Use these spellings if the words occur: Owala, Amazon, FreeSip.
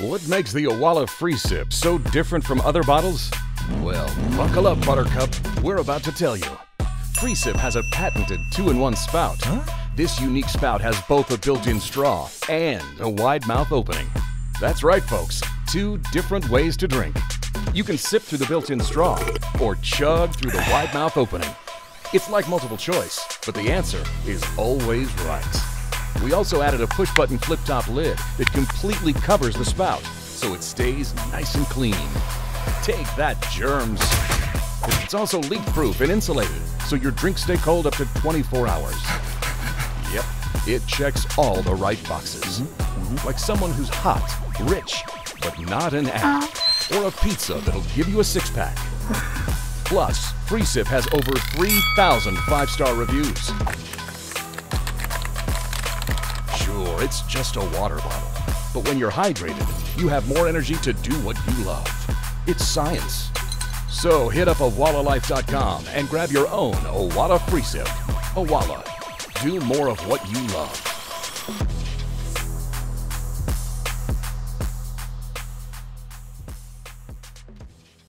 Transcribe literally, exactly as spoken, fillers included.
What makes the Owala FreeSip so different from other bottles? Well, buckle up, Buttercup. We're about to tell you. FreeSip has a patented two in one spout. Huh? This unique spout has both a built-in straw and a wide mouth opening. That's right, folks. Two different ways to drink. You can sip through the built-in straw or chug through the wide mouth opening. It's like multiple choice, but the answer is always right. We also added a push-button flip-top lid that completely covers the spout, so it stays nice and clean. Take that, germs! It's also leak-proof and insulated, so your drinks stay cold up to twenty-four hours. Yep, it checks all the right boxes. Mm-hmm. Like someone who's hot, rich, but not an app. Or a pizza that'll give you a six-pack. Plus, FreeSip has over three thousand five-star reviews. Sure, it's just a water bottle. But when you're hydrated, you have more energy to do what you love. It's science. So hit up owala life dot com and grab your own Owala FreeSip. Owala, do more of what you love.